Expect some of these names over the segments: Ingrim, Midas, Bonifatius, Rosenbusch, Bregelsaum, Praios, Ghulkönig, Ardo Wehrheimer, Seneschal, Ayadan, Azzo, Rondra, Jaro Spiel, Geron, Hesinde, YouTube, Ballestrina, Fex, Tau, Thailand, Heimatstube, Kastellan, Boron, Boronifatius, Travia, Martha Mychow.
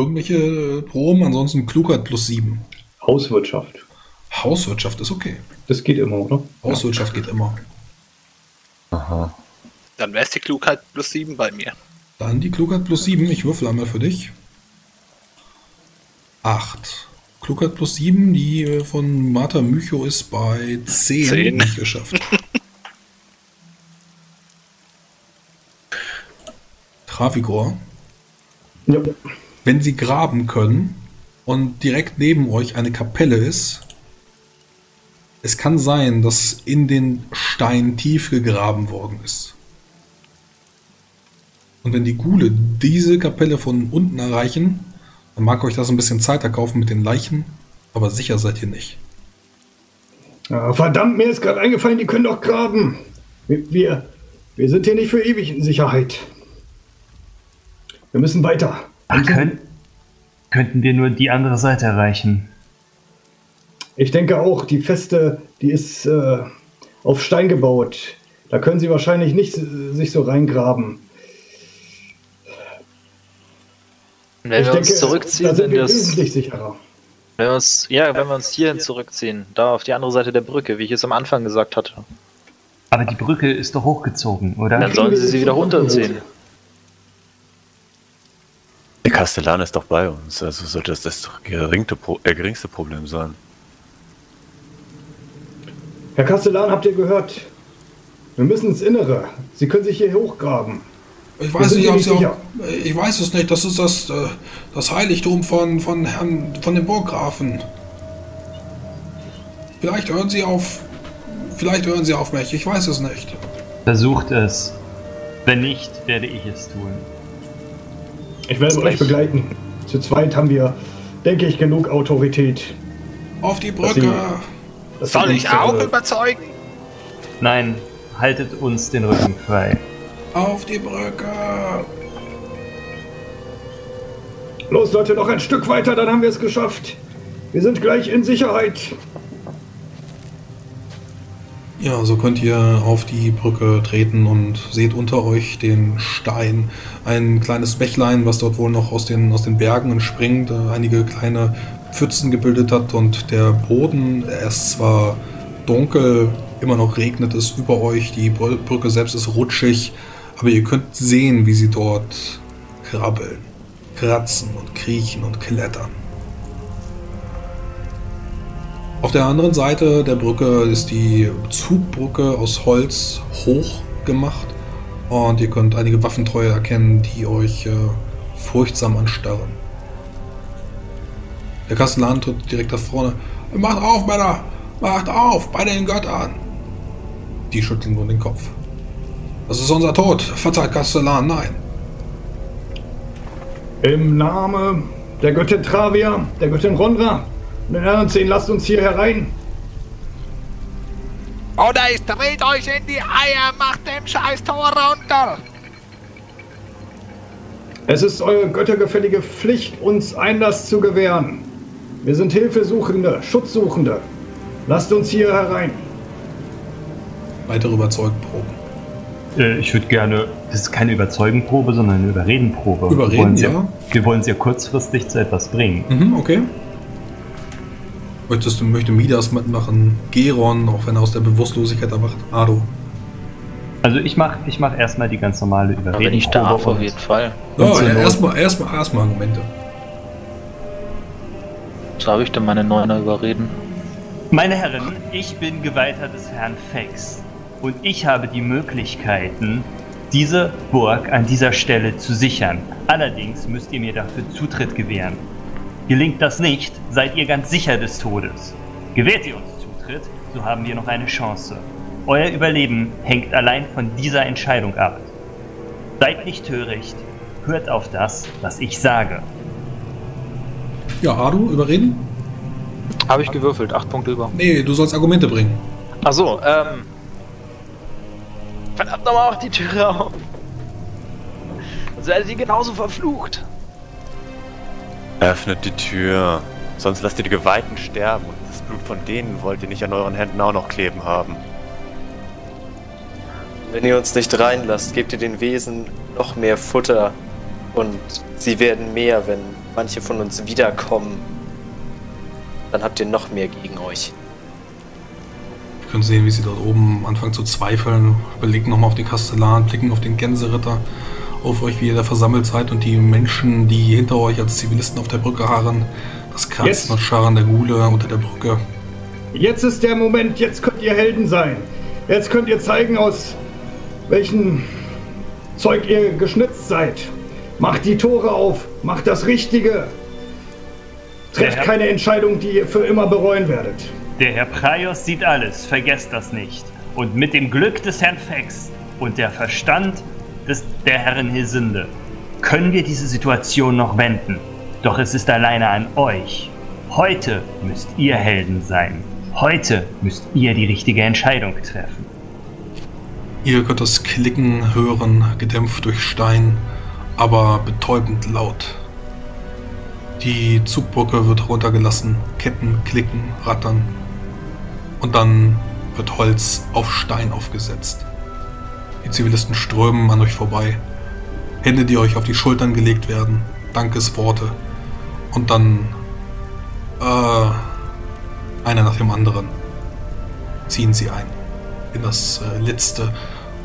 Irgendwelche Proben, ansonsten Klugheit +7. Hauswirtschaft. Hauswirtschaft ist okay. Das geht immer, oder? Hauswirtschaft geht immer. Aha. Dann wäre es die Klugheit +7 bei mir. Dann die Klugheit +7. Ich würfel einmal für dich. 8. Klugheit +7, die von Martha Mychow ist bei 10. 10. Nicht geschafft. Travigor. Ja. Wenn sie graben können und direkt neben euch eine Kapelle ist, es kann sein, dass in den Stein tief gegraben worden ist. Und wenn die Ghule diese Kapelle von unten erreichen, dann mag euch das ein bisschen Zeit erkaufen mit den Leichen, aber sicher seid ihr nicht. Ah, verdammt, mir ist gerade eingefallen, die können doch graben. Wir sind hier nicht für ewig in Sicherheit. Wir müssen weiter. Dann könnten wir nur die andere Seite erreichen. Ich denke auch, die Feste, die ist auf Stein gebaut. Da können sie wahrscheinlich nicht sich so reingraben. Wenn wir uns zurückziehen, sind wir wesentlich sicherer. Wenn wir uns hierhin zurückziehen, da auf die andere Seite der Brücke, wie ich es am Anfang gesagt hatte. Aber die Brücke ist doch hochgezogen, oder? Dann sollen sie wieder runterziehen. Der Kastellan ist doch bei uns, also sollte das das geringste Problem sein. Herr Kastellan, habt ihr gehört? Wir müssen ins Innere. Sie können sich hier hochgraben. Ich weiß nicht, ich weiß es nicht. Das ist das Heiligtum von dem Burggrafen. Vielleicht hören Sie auf mich. Ich weiß es nicht. Versucht es. Wenn nicht, werde ich es tun. Ich werde euch begleiten. Zu zweit haben wir, denke ich, genug Autorität. Auf die Brücke. Soll ich auch überzeugen? Nein, haltet uns den Rücken frei. Auf die Brücke! Los Leute, noch ein Stück weiter, dann haben wir es geschafft. Wir sind gleich in Sicherheit. Ja, so könnt ihr auf die Brücke treten und seht unter euch den Stein. Ein kleines Bächlein, was dort wohl noch aus den Bergen entspringt, einige kleine Pfützen gebildet hat, und der Boden, er ist zwar dunkel, immer noch regnet es über euch, die Brücke selbst ist rutschig, aber ihr könnt sehen, wie sie dort krabbeln, kratzen und kriechen und klettern. Auf der anderen Seite der Brücke ist die Zugbrücke aus Holz hoch gemacht und ihr könnt einige Waffentreue erkennen, die euch furchtsam anstarren. Der Kastellan tritt direkt da vorne. Macht auf, Männer! Macht auf! Bei den Göttern! Die schütteln nur den Kopf. Das ist unser Tod! Verzeiht, Kastellan, nein! Im Namen der Göttin Travia, der Göttin Rondra, und den anderen 10, lasst uns hier herein! Oder ich dreht euch in die Eier, macht dem scheiß Tor runter! Es ist eure göttergefällige Pflicht, uns Einlass zu gewähren. Wir sind Hilfesuchende, Schutzsuchende. Lasst uns hier herein. Weitere Überzeugenproben. Ich würde gerne... Das ist keine Überzeugenprobe, sondern eine Überredenprobe. Überreden, wir wollen sie ja kurzfristig zu etwas bringen. Mhm, okay. Möchte Midas mitmachen, Geron, auch wenn er aus der Bewusstlosigkeit erwacht, Ardo. Also ich mach erstmal die ganz normale Überredenprobe. Aber nicht darf auf jeden Fall. Ja, erstmal Argumente. Darf ich denn meine Neuner überreden? Meine Herren, ich bin Geweihter des Herrn Fex und ich habe die Möglichkeiten, diese Burg an dieser Stelle zu sichern. Allerdings müsst ihr mir dafür Zutritt gewähren. Gelingt das nicht, seid ihr ganz sicher des Todes. Gewährt ihr uns Zutritt, so haben wir noch eine Chance. Euer Überleben hängt allein von dieser Entscheidung ab. Seid nicht töricht, hört auf das, was ich sage. Ja, Ardo, überreden? Habe ich gewürfelt, 8 Punkte über. Nee, du sollst Argumente bringen. Ach so, verdammt nochmal, macht die Türe auf. Sonst werdet ihr genauso verflucht. Öffnet die Tür, sonst lasst ihr die Geweihten sterben und das Blut von denen wollt ihr nicht an euren Händen auch noch kleben haben. Wenn ihr uns nicht reinlasst, gebt ihr den Wesen noch mehr Futter. Und sie werden mehr, wenn manche von uns wiederkommen. Dann habt ihr noch mehr gegen euch. Wir können sehen, wie sie dort oben anfangen zu zweifeln. Blicken nochmal auf den Kastellan, blicken auf den Gänseritter, auf euch, wie ihr da versammelt seid und die Menschen, die hinter euch als Zivilisten auf der Brücke harren. Das Kratzen und Scharren der Ghule unter der Brücke. Jetzt ist der Moment, jetzt könnt ihr Helden sein. Jetzt könnt ihr zeigen, aus welchem Zeug ihr geschnitzt seid. Macht die Tore auf, macht das Richtige. Trefft keine Entscheidung, die ihr für immer bereuen werdet. Der Herr Praios sieht alles, vergesst das nicht. Und mit dem Glück des Herrn Fex und der Verstand der Herren Hesinde können wir diese Situation noch wenden. Doch es ist alleine an euch. Heute müsst ihr Helden sein. Heute müsst ihr die richtige Entscheidung treffen. Ihr könnt das Klicken hören, gedämpft durch Stein, aber betäubend laut. Die Zugbrücke wird runtergelassen, Ketten klicken, rattern. Und dann wird Holz auf Stein aufgesetzt. Die Zivilisten strömen an euch vorbei. Hände, die euch auf die Schultern gelegt werden, Dankesworte. Und dann einer nach dem anderen ziehen sie ein in das letzte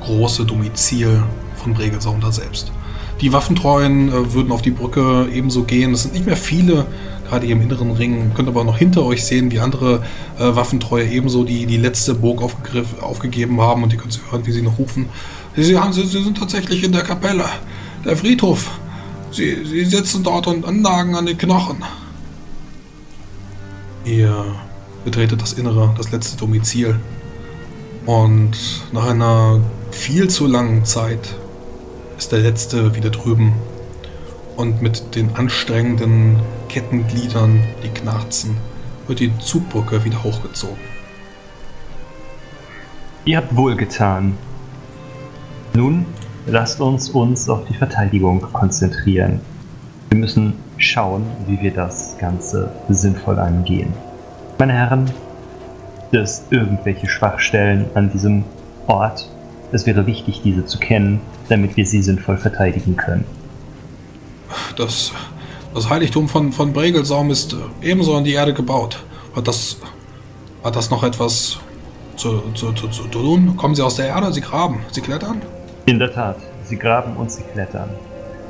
große Domizil von Bregelsaum da selbst. Die Waffentreuen würden auf die Brücke ebenso gehen. Es sind nicht mehr viele, gerade hier im inneren Ring. Ihr könnt aber noch hinter euch sehen, wie andere Waffentreue ebenso die letzte Burg aufgegeben haben. Und ihr könnt sie hören, wie sie noch rufen. Sie sind tatsächlich in der Kapelle, der Friedhof. Sie sitzen dort und nagen an den Knochen. Ihr betretet das Innere, das letzte Domizil. Und nach einer viel zu langen Zeit ist der letzte wieder drüben und mit den anstrengenden Kettengliedern, die knarzen, wird die Zugbrücke wieder hochgezogen. Ihr habt wohlgetan. Nun lasst uns auf die Verteidigung konzentrieren. Wir müssen schauen, wie wir das Ganze sinnvoll angehen. Meine Herren, es gibt irgendwelche Schwachstellen an diesem Ort. Es wäre wichtig, diese zu kennen, damit wir sie sinnvoll verteidigen können. Das Heiligtum von Bregelsaum ist ebenso in die Erde gebaut. Hat das noch etwas zu tun? Kommen sie aus der Erde, sie graben, sie klettern? In der Tat, sie graben und sie klettern.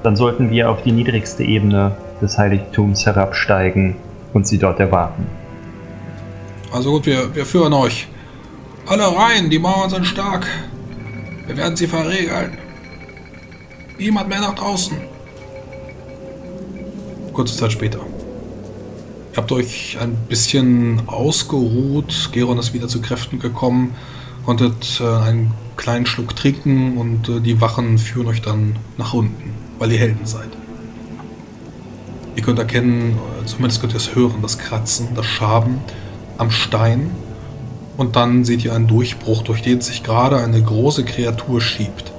Dann sollten wir auf die niedrigste Ebene des Heiligtums herabsteigen und sie dort erwarten. Also gut, wir führen euch. Alle rein, die Mauern sind stark. Wir werden sie verriegeln. Niemand mehr nach draußen. Kurze Zeit später. Ihr habt euch ein bisschen ausgeruht. Geron ist wieder zu Kräften gekommen. Konntet einen kleinen Schluck trinken und die Wachen führen euch dann nach unten, weil ihr Helden seid. Ihr könnt erkennen, zumindest könnt ihr es hören, das Kratzen, das Schaben am Stein. Und dann seht ihr einen Durchbruch, durch den sich gerade eine große Kreatur schiebt.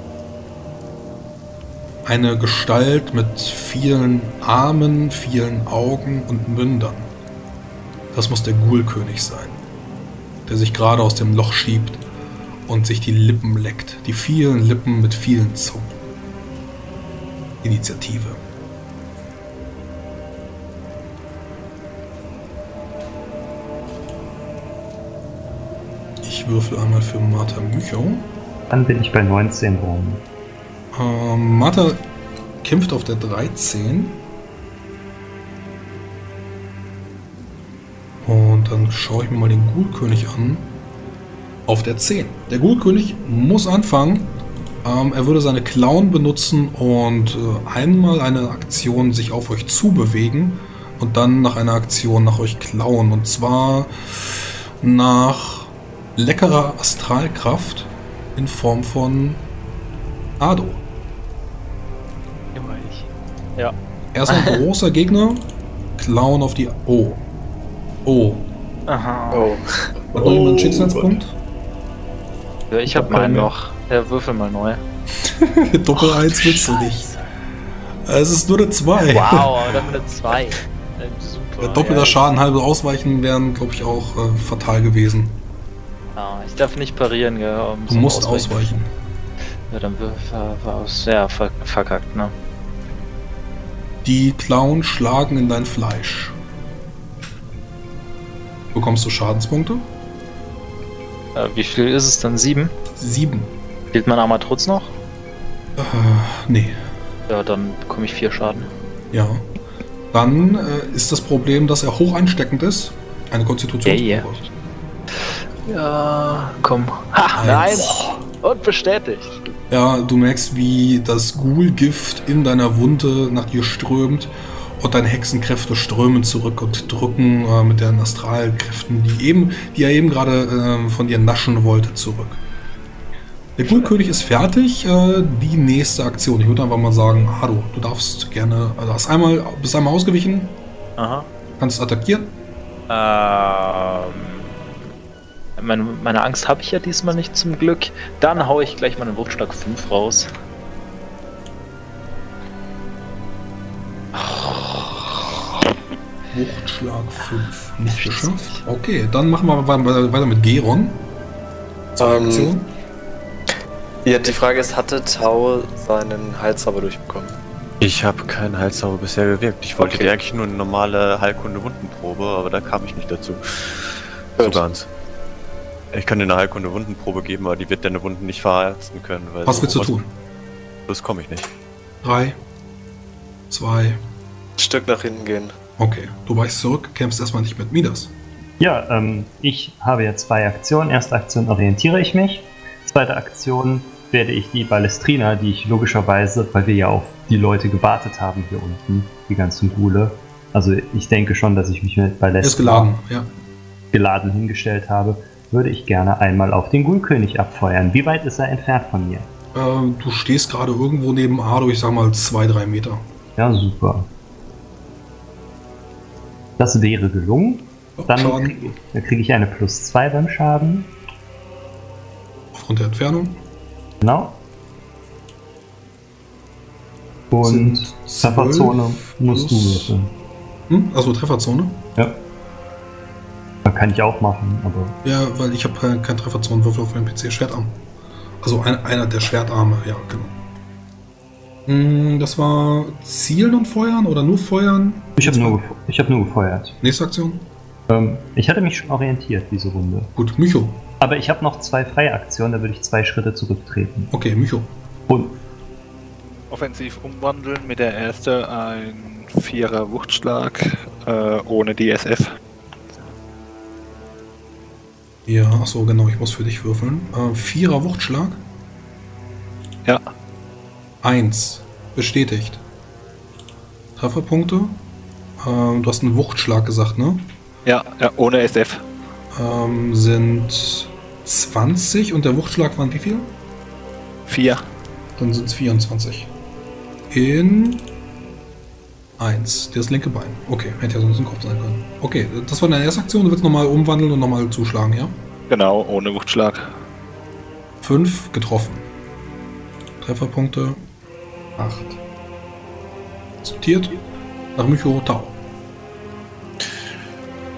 Eine Gestalt mit vielen Armen, vielen Augen und Mündern. Das muss der Ghulkönig sein, der sich gerade aus dem Loch schiebt und sich die Lippen leckt. Die vielen Lippen mit vielen Zungen. Initiative. Ich würfel einmal für Martha Mychow. Dann bin ich bei 19 rum. Martha kämpft auf der 13. Und dann schaue ich mir mal den Ghulkönig an. Auf der 10. Der Ghulkönig muss anfangen. Er würde seine Klauen benutzen und einmal eine Aktion sich auf euch zubewegen. Und dann nach einer Aktion nach euch klauen. Und zwar nach leckerer Astralkraft in Form von Ardo. Immer ich. Ja. Er ist ein großer Gegner. Klauen auf die. Oh. Oh. Aha. Oh. Hat noch jemand einen Schicksalspunkt? Ja, ich hab meinen noch. Ja, würfel mal neu. Doppel 1 willst du nicht. Es ist nur eine 2. Wow, dann eine 2. Super. Doppelter Schaden, halbe Ausweichen wären, glaube ich, auch fatal gewesen. Ich darf nicht parieren, gell? Du musst ausweichen. Ja, dann wird verkackt, ne? Die Klauen schlagen in dein Fleisch. Bekommst du Schadenspunkte? Wie viel ist es dann? 7? 7. Fehlt mein Armatrutz noch? Nee. Ja, dann bekomme ich 4 Schaden. Ja. Dann ist das Problem, dass er hoch ansteckend ist. Eine Konstitutionsprobe. Yeah, yeah. Ja, komm. Ha, nein! Und bestätigt. Ja, du merkst, wie das Ghoul-Gift in deiner Wunde nach dir strömt und deine Hexenkräfte strömen zurück und drücken mit den Astralkräften, die er eben gerade von dir naschen wollte, zurück. Der Ghulkönig ist fertig. Die nächste Aktion, ich würde einfach mal sagen, Ardo, du darfst gerne, also bist einmal ausgewichen. Aha. Kannst attackieren. Meine Angst habe ich ja diesmal nicht, zum Glück. Dann haue ich gleich meinen Wuchtschlag 5 raus. Wuchtschlag 5. Nicht geschafft. Okay, dann machen wir weiter mit Geron. Aktion. Ja, die Frage ist, hatte Tau seinen Heilzauber durchbekommen? Ich habe keinen Heilzauber bisher gewirkt. Ich wollte dir eigentlich nur eine normale Heilkunde-Wundenprobe, aber da kam ich nicht dazu. So ganz. Ich kann dir eine Heilkunde-Wundenprobe geben, aber die wird deine Wunden nicht verheizen können. Weil was willst du tun? Das komme ich nicht. 3, 2... Stück nach hinten gehen. Okay, du weichst zurück, kämpfst erstmal nicht mit Midas. Ja, ich habe ja 2 Aktionen. Erste Aktion orientiere ich mich. Zweite Aktion werde ich die Ballestrina, die ich logischerweise, weil wir ja auf die Leute gewartet haben hier unten, die ganzen Ghule. Also ich denke schon, dass ich mich mit Ballestrina geladen hingestellt habe. Würde ich gerne einmal auf den Ghulkönig abfeuern. Wie weit ist er entfernt von mir? Du stehst gerade irgendwo neben Ardo, ich sag mal 2-3 Meter. Ja, super. Das wäre gelungen. Dann kriege ich eine +2 beim Schaden. Aufgrund der Entfernung? Genau. Und Trefferzone musst du würfeln. Also Trefferzone? Ja. Kann ich auch machen, aber... Ja, weil ich habe keinen Trefferzonenwürfel auf meinem PC. Schwertarm. Also einer der Schwertarme, ja, genau. Das war Zielen und Feuern oder nur Feuern? Ich habe nur gefeuert. Nächste Aktion? Ich hatte mich schon orientiert, diese Runde. Gut, Mychow. Aber ich habe noch 2 freie Aktionen, da würde ich 2 Schritte zurücktreten. Okay, Mychow. Und? Offensiv umwandeln, mit der ersten ein 4er Wuchtschlag ohne DSF. Ja, achso, genau, ich muss für dich würfeln. 4er Wuchtschlag? Ja. 1. Bestätigt. Trefferpunkte? Du hast einen Wuchtschlag gesagt, ne? Ja, ja, ohne SF. Sind 20 und der Wuchtschlag waren wie viel? 4. Dann sind es 24. In 1. Das linke Bein. Okay, hätte ja sonst ein Kopf sein können. Okay, das war deine erste Aktion. Du willst nochmal umwandeln und nochmal zuschlagen, ja? Genau, ohne Wuchtschlag. 5 getroffen. Trefferpunkte 8. Sortiert. Nach Mychow, Tau.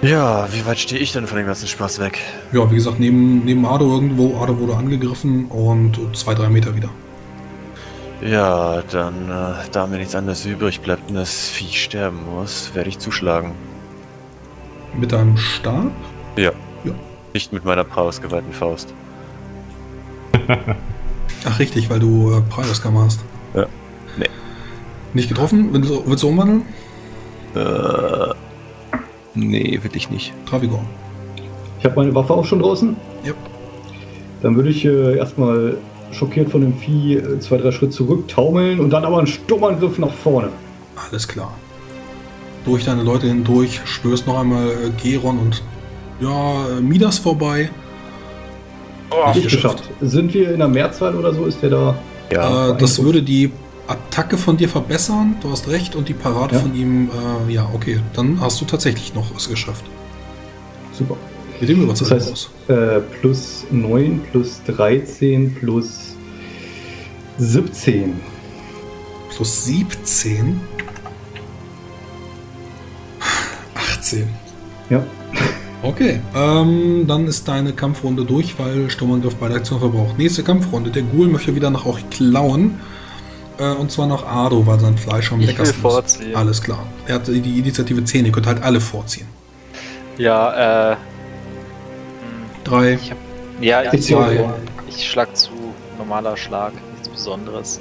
Ja, wie weit stehe ich denn von dem ganzen Spaß weg? Ja, wie gesagt, neben Ardo irgendwo. Ardo wurde angegriffen und 2-3 Meter wieder. Ja, dann, da mir nichts anderes übrig bleibt und das Vieh sterben muss, werde ich zuschlagen. Mit deinem Stab? Ja. Ja. Nicht mit meiner Praios-geweihten Faust. Ach richtig, weil du Praios-Kammer hast. Ja. Nee. Nicht getroffen? Willst du umwandeln? Nee, will ich nicht. Travigor. Ich habe meine Waffe auch schon draußen? Ja. Dann würde ich erstmal... schockiert von dem Vieh 2-3 Schritt zurück, taumeln und dann aber einen Sturmangriff nach vorne. Alles klar. Durch deine Leute hindurch stößt noch einmal Geron und ja, Midas vorbei. Oh, nicht geschafft. Sind wir in der Mehrzahl oder so? Ist der da? Ja. Das würde die Attacke von dir verbessern, du hast recht, und die Parade von ihm, ja, okay, dann hast du tatsächlich noch es geschafft. Super. Mit dem das heißt, +9, +13, +17. +17? 18. Ja. Okay, dann ist deine Kampfrunde durch, weil Sturmangriff bei der Aktion verbraucht. Nächste Kampfrunde. Der Ghoul möchte wieder nach euch klauen. und zwar nach Ardo, weil sein Fleisch am leckersten ist. Alles klar. Er hat die Initiative 10, ihr könnt halt alle vorziehen. Ja, ich schlag zu, normaler Schlag, nichts Besonderes.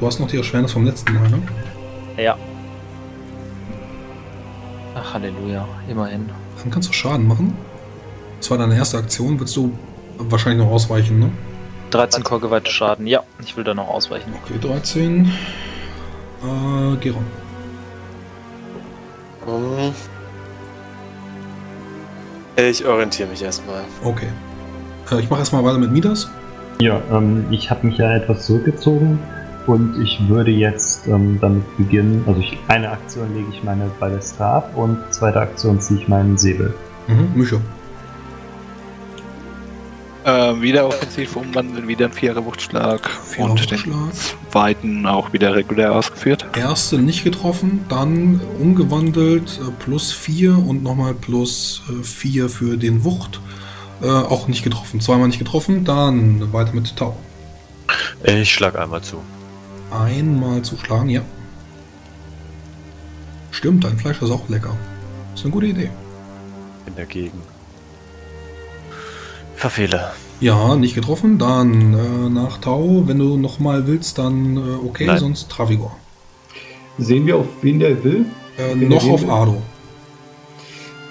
Du hast noch die Erschwernis vom letzten Mal, ne? Ja. Ach, Halleluja, immerhin. Dann kannst du Schaden machen. Das war deine erste Aktion, willst du wahrscheinlich noch ausweichen, ne? 13 Korgeweihte Schaden, ja, ich will da noch ausweichen. Okay, 13. Geron. Ich orientiere mich erstmal. Okay. Ich mache erstmal weiter mit Midas. Ja, ich habe mich ja etwas zurückgezogen und ich würde jetzt damit beginnen. Also eine Aktion lege ich meine Ballester ab und zweite Aktion ziehe ich meinen Säbel. Mhm, Mychow. Wieder offensiv umwandeln, wieder ein Vierer-Wuchtschlag. Und den zweiten auch wieder regulär ausgeführt. Erste nicht getroffen, dann umgewandelt plus 4 und nochmal plus 4 für den Wucht. Auch nicht getroffen, zweimal nicht getroffen, dann weiter mit Tau. Ich schlag einmal zu. Einmal zuschlagen, ja. Stimmt, dein Fleisch ist auch lecker. Ist eine gute Idee. Bin dagegen. Verfehler. Ja, nicht getroffen. Dann nach Tau, wenn du nochmal willst, dann okay, nein. Sonst Travigor. Sehen wir, auf wen der will? Noch auf Ardo.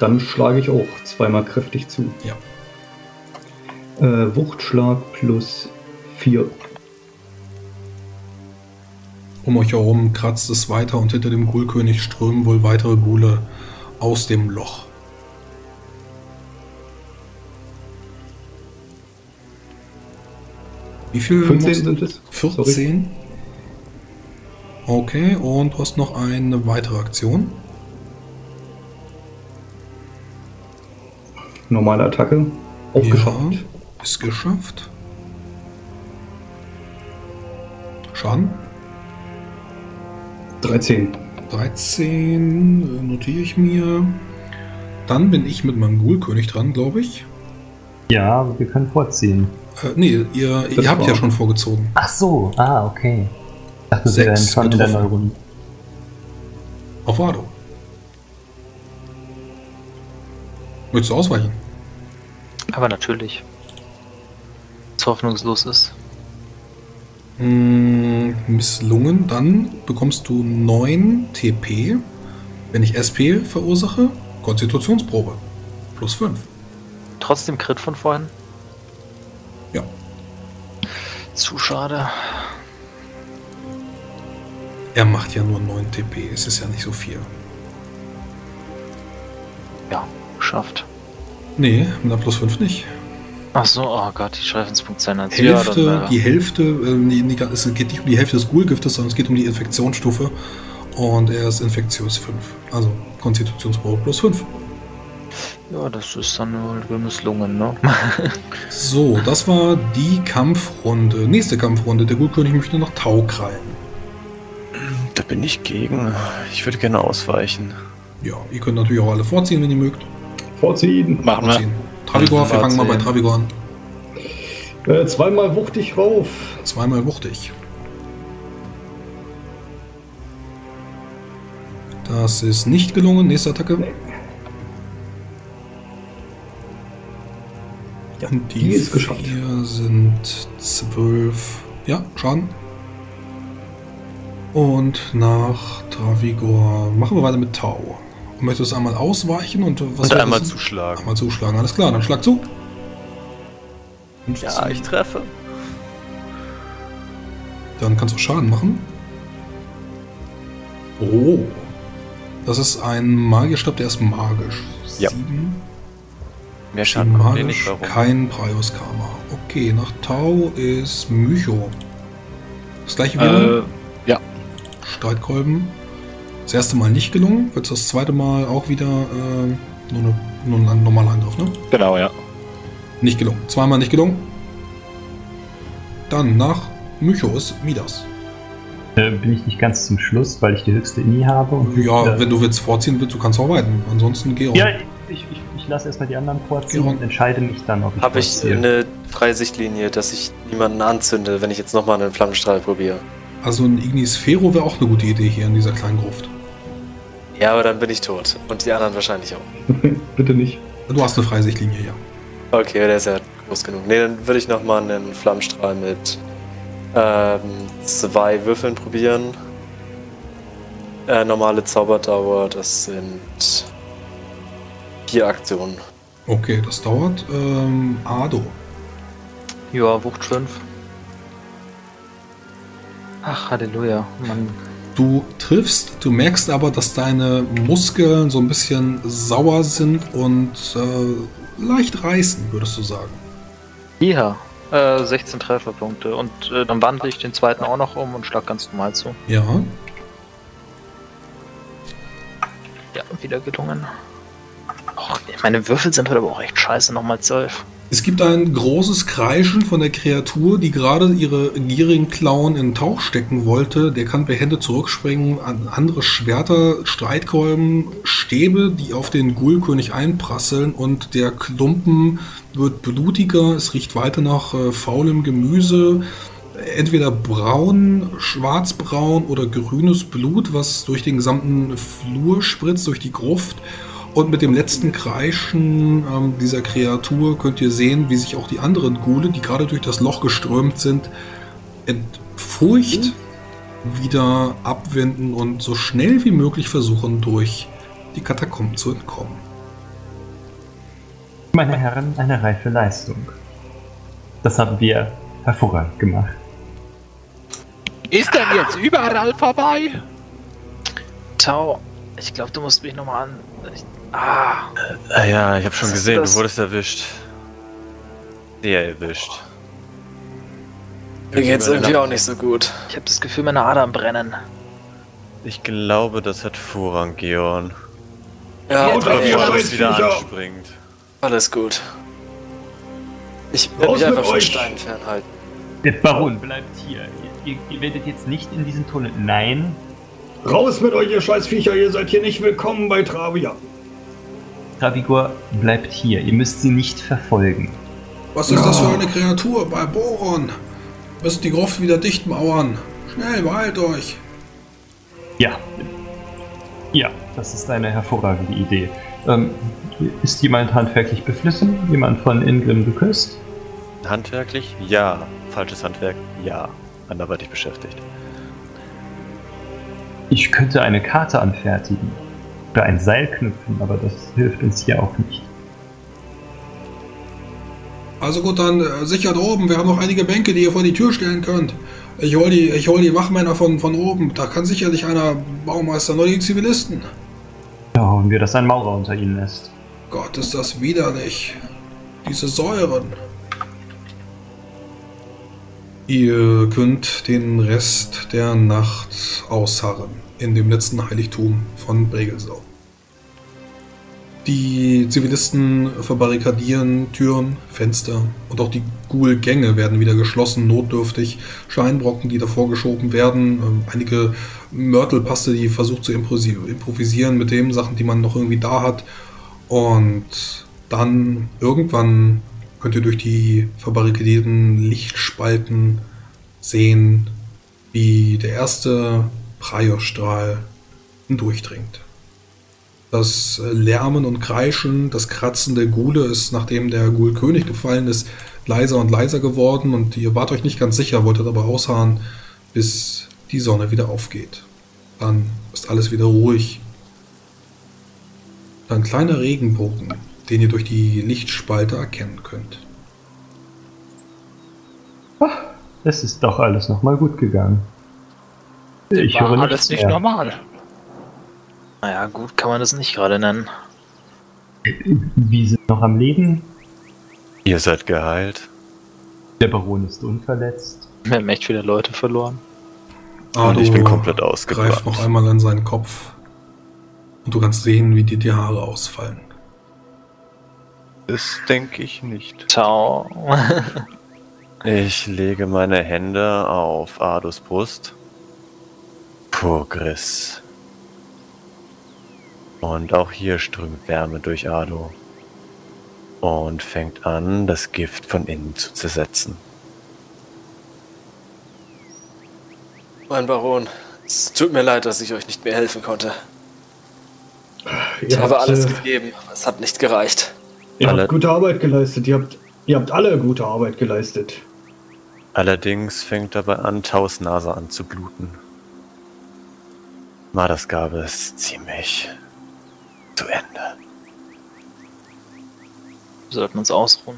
Dann schlage ich auch zweimal kräftig zu. Ja. Wuchtschlag plus 4. Um euch herum kratzt es weiter und hinter dem Ghulkönig strömen wohl weitere Ghule aus dem Loch. Wie viel? 14 sind es. 14. Sorry. Okay, und du hast noch eine weitere Aktion. Normale Attacke. Auch ja, geschafft. Ist geschafft. Schaden? 13. 13 notiere ich mir. Dann bin ich mit meinem Ghulkönig dran, glaube ich. Ja, aber wir können vorziehen. Nee, ihr habt ja schon vorgezogen. Ach so, okay. Ich dachte, wir wären schon in der Neurunden. Auf Ardo. Willst du ausweichen? Aber natürlich. Was hoffnungslos ist. Misslungen, dann bekommst du 9 TP, wenn ich SP verursache, Konstitutionsprobe. Plus 5. Trotzdem Crit von vorhin? Ja. Zu schade. Er macht ja nur 9 TP, es ist ja nicht so viel. Ja, geschafft. Nee, mit einer Plus 5 nicht. Ach so, oh Gott, die Schreifenspunkt seiner Hälfte, ja, die Hälfte, es geht nicht um die Hälfte des Ghoulgiftes, sondern es geht um die Infektionsstufe. Und er ist infektiös 5. Also Konstitutionsprobe plus 5. Ja, das ist dann wohl misslungen, ne? So, das war die Kampfrunde. Nächste Kampfrunde. Der Ghulkönig möchte nach Tau krallen. Da bin ich gegen. Ich würde gerne ausweichen. Ja, ihr könnt natürlich auch alle vorziehen, wenn ihr mögt. Vorziehen. Machen wir. Travigor, wir fangen mal bei Travigor an. Zweimal wuchtig rauf. Zweimal wuchtig. Das ist nicht gelungen. Nächste Attacke. Nee. Und die ist geschafft. Hier sind 12. Ja, Schaden. Und nach Travigor machen wir weiter mit Tau. Und möchtest du einmal ausweichen und was? Und einmal zuschlagen. Einmal zuschlagen, alles klar, dann schlag zu. 15. Ja, ich treffe. Dann kannst du Schaden machen. Oh. Das ist ein Magierstab, der ist magisch. Ja. 7. Mehr Schaden kommt mir nicht, warum? Kein Praios Karma. Okay, nach Tau ist Mychow. Das gleiche wieder? Ja. Streitkolben. Das erste Mal nicht gelungen. Wird das zweite Mal auch wieder nur ein normaler Angriff, ne? Genau, ja. Nicht gelungen. Zweimal nicht gelungen. Dann nach Mychow ist Midas. Bin ich nicht ganz zum Schluss, weil ich die höchste Ini habe. Und ja, wenn du willst vorziehen willst, du kannst auch weiten. Ansonsten geh auch. Ja, ich lasse erstmal die anderen vorziehen und entscheide mich dann, ob ich. Habe ich eine freie Sichtlinie, dass ich niemanden anzünde, wenn ich jetzt nochmal einen Flammenstrahl probiere? Also ein Ignis Fero wäre auch eine gute Idee hier in dieser kleinen Gruft. Ja, aber dann bin ich tot. Und die anderen wahrscheinlich auch. Bitte nicht. Du hast eine freie Sichtlinie, ja. Okay, der ist ja groß genug. Ne, dann würde ich nochmal einen Flammenstrahl mit 2 Würfeln probieren. Normale Zauberdauer, das sind 4 Aktionen. Okay, das dauert. Ardo. Ja, Wucht 5. Ach, Halleluja, Mann. Du triffst, du merkst aber, dass deine Muskeln so ein bisschen sauer sind und leicht reißen, würdest du sagen. Ja, 16 Trefferpunkte. Und dann wandle ich den zweiten auch noch um und schlag ganz normal zu. Ja. Ja, wieder gelungen. Och, meine Würfel sind heute aber auch echt scheiße, nochmal 12. Es gibt ein großes Kreischen von der Kreatur, die gerade ihre gierigen Klauen in den Tauch stecken wollte. Der kann per Hände zurückspringen an andere Schwerter, Streitkolben, Stäbe, die auf den Ghulkönig einprasseln. Und der Klumpen wird blutiger, es riecht weiter nach faulem Gemüse. Entweder braun, schwarzbraun oder grünes Blut, was durch den gesamten Flur spritzt, durch die Gruft. Und mit dem letzten Kreischen dieser Kreatur könnt ihr sehen, wie sich auch die anderen Ghule, die gerade durch das Loch geströmt sind, entfurcht wieder abwenden und so schnell wie möglich versuchen, durch die Katakomben zu entkommen. Meine Herren, eine reife Leistung. Das haben wir hervorragend gemacht. Ist denn jetzt überall vorbei? Tau, ich glaube, du musst mich nochmal an... Ja, ich habe schon gesehen, du wurdest erwischt. Sehr erwischt. Mir geht's irgendwie auch nicht so gut. Ich habe das Gefühl, meine Adern brennen. Ich glaube, das hat Vorrang, Geron. Ja, und Travia ist wieder anspringt. Alles gut. Ich werde mich einfach von Steinen fernhalten. Der Baron bleibt hier. Ihr werdet jetzt nicht in diesen Tunnel. Nein. Raus mit euch, ihr Scheißviecher, ihr seid hier nicht willkommen bei Travia. Travigor bleibt hier, ihr müsst sie nicht verfolgen. Was ist das für eine Kreatur bei Boron? Müsst die Gruft wieder dichtmauern. Schnell, beeilt euch. Ja. Ja, das ist eine hervorragende Idee. Ist jemand handwerklich beflissen? Jemand von Ingrim geküsst? Handwerklich? Ja. Falsches Handwerk? Ja. Anderweitig beschäftigt. Ich könnte eine Karte anfertigen oder ein Seil knüpfen, aber das hilft uns hier auch nicht. Also gut, dann sichert oben. Wir haben noch einige Bänke, die ihr vor die Tür stellen könnt. Ich hole die Wachmänner von oben. Da kann sicherlich einer Baumeister oder die Zivilisten. Ja, hoffen wir, dass ein Maurer unter ihnen ist. Gott, ist das widerlich. Diese Säuren. Ihr könnt den Rest der Nacht ausharren in dem letzten Heiligtum von Bregelsaum. Die Zivilisten verbarrikadieren Türen, Fenster und auch die Ghoul-Gänge werden wieder geschlossen, notdürftig. Steinbrocken, die davor geschoben werden, einige Mörtelpaste, die versucht zu improvisieren mit den Sachen, die man noch irgendwie da hat. Und dann irgendwann könnt ihr durch die verbarrikadierten Lichtspalten sehen, wie der erste Praios-Strahl hindurchdringt. Das Lärmen und Kreischen, das Kratzen der Ghule ist, nachdem der Ghulkönig gefallen ist, leiser und leiser geworden und ihr wart euch nicht ganz sicher, wolltet aber ausharren, bis die Sonne wieder aufgeht. Dann ist alles wieder ruhig. Dann kleiner Regenbogen, den ihr durch die Lichtspalte erkennen könnt. Ach, es ist doch alles nochmal gut gegangen. Ich höre alles nicht normal. Naja, gut kann man das nicht gerade nennen. Wir sind noch am Leben. Ihr seid geheilt. Der Baron ist unverletzt. Wir haben echt wieder Leute verloren. Und ich bin komplett ausgebrannt. Greif noch einmal an seinen Kopf. Und du kannst sehen, wie dir die Haare ausfallen. Das denke ich nicht. Ciao. Ich lege meine Hände auf Ardos Brust. Progress. Und auch hier strömt Wärme durch Ardo. und fängt an, das Gift von innen zu zersetzen. Mein Baron, es tut mir leid, dass ich euch nicht mehr helfen konnte. Ich habe alles gegeben, aber es hat nicht gereicht. Ihr habt gute Arbeit geleistet, ihr habt alle gute Arbeit geleistet. Allerdings fängt dabei an, Taus Nase an zu bluten. Madas Gabe ist ziemlich zu Ende. Wir sollten uns ausruhen.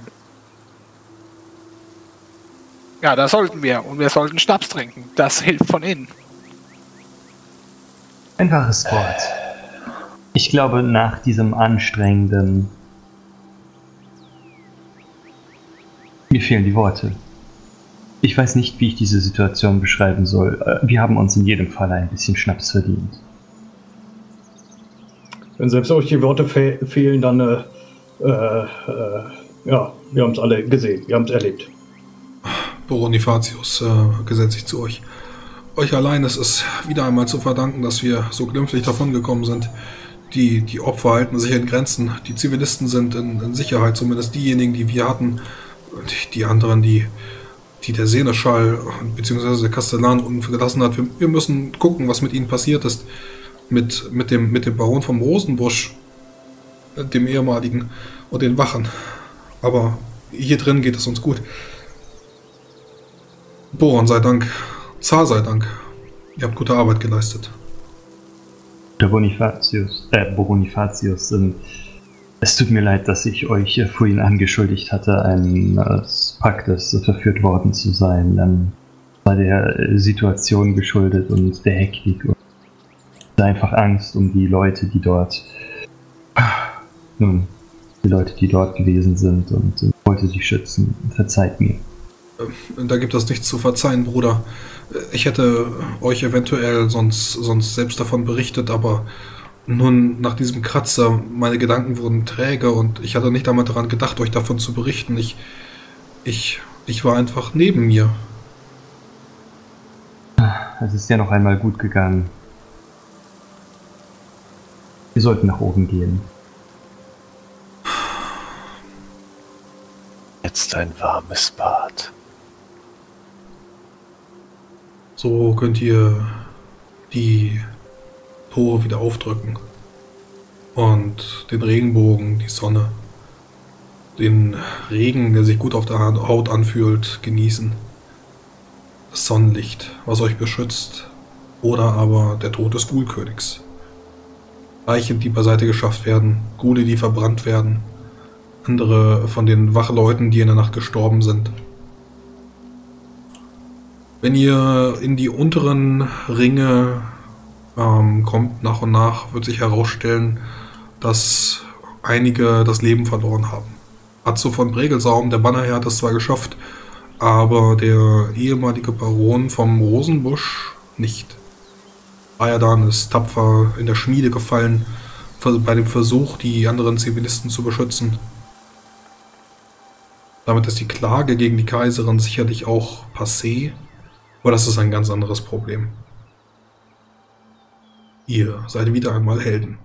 Ja, das sollten wir. Und wir sollten Schnaps trinken. Das hilft von innen. Ein wahres Wort. Ich glaube, nach diesem anstrengenden... Mir fehlen die Worte. Ich weiß nicht, wie ich diese Situation beschreiben soll. Wir haben uns in jedem Fall ein bisschen Schnaps verdient. Wenn selbst euch die Worte fehlen, dann... ja, wir haben es alle gesehen. Wir haben es erlebt. Boronifatius, gesetzt sich zu euch. Euch allein ist es wieder einmal zu verdanken, dass wir so glimpflich davongekommen sind. Die Opfer halten sich in Grenzen. Die Zivilisten sind in Sicherheit, zumindest diejenigen, die wir hatten. Und die anderen, die der Seneschal bzw. der Kastellan gelassen hat. Wir müssen gucken, was mit ihnen passiert ist. Mit dem Baron vom Rosenbusch, dem ehemaligen, und den Wachen. Aber hier drin geht es uns gut. Boron sei Dank, Zar sei Dank, ihr habt gute Arbeit geleistet. Der Bonifatius, Boronifatius, es tut mir leid, dass ich euch vorhin angeschuldigt hatte, eines Paktes verführt worden zu sein. War der Situation geschuldet und der Hektik und einfach Angst um die Leute, die dort... Nun, die Leute, die dort gewesen sind, und wollte sie schützen. Verzeiht mir. Da gibt es nichts zu verzeihen, Bruder. Ich hätte euch eventuell sonst selbst davon berichtet, aber nun, nach diesem Kratzer, meine Gedanken wurden träge und ich hatte nicht einmal daran gedacht, euch davon zu berichten. Ich war einfach neben mir. Es ist ja noch einmal gut gegangen. Wir sollten nach oben gehen. Jetzt ein warmes Bad. So könnt ihr die Tore wieder aufdrücken und den Regenbogen, die Sonne, den Regen, der sich gut auf der Haut anfühlt, genießen. Das Sonnenlicht, was euch beschützt, oder aber der Tod des Ghulkönigs. Leichen, die beiseite geschafft werden, Ghule, die verbrannt werden, andere von den Wachleuten, die in der Nacht gestorben sind. Wenn ihr in die unteren Ringe kommt, nach und nach wird sich herausstellen, dass einige das Leben verloren haben. Azzo von Bregelsaum, der Bannerherr, hat es zwar geschafft, aber der ehemalige Baron vom Rosenbusch nicht. Ayadan ist tapfer in der Schmiede gefallen, bei dem Versuch, die anderen Zivilisten zu beschützen. Damit ist die Klage gegen die Kaiserin sicherlich auch passé, aber das ist ein ganz anderes Problem. Ihr seid wieder einmal Helden.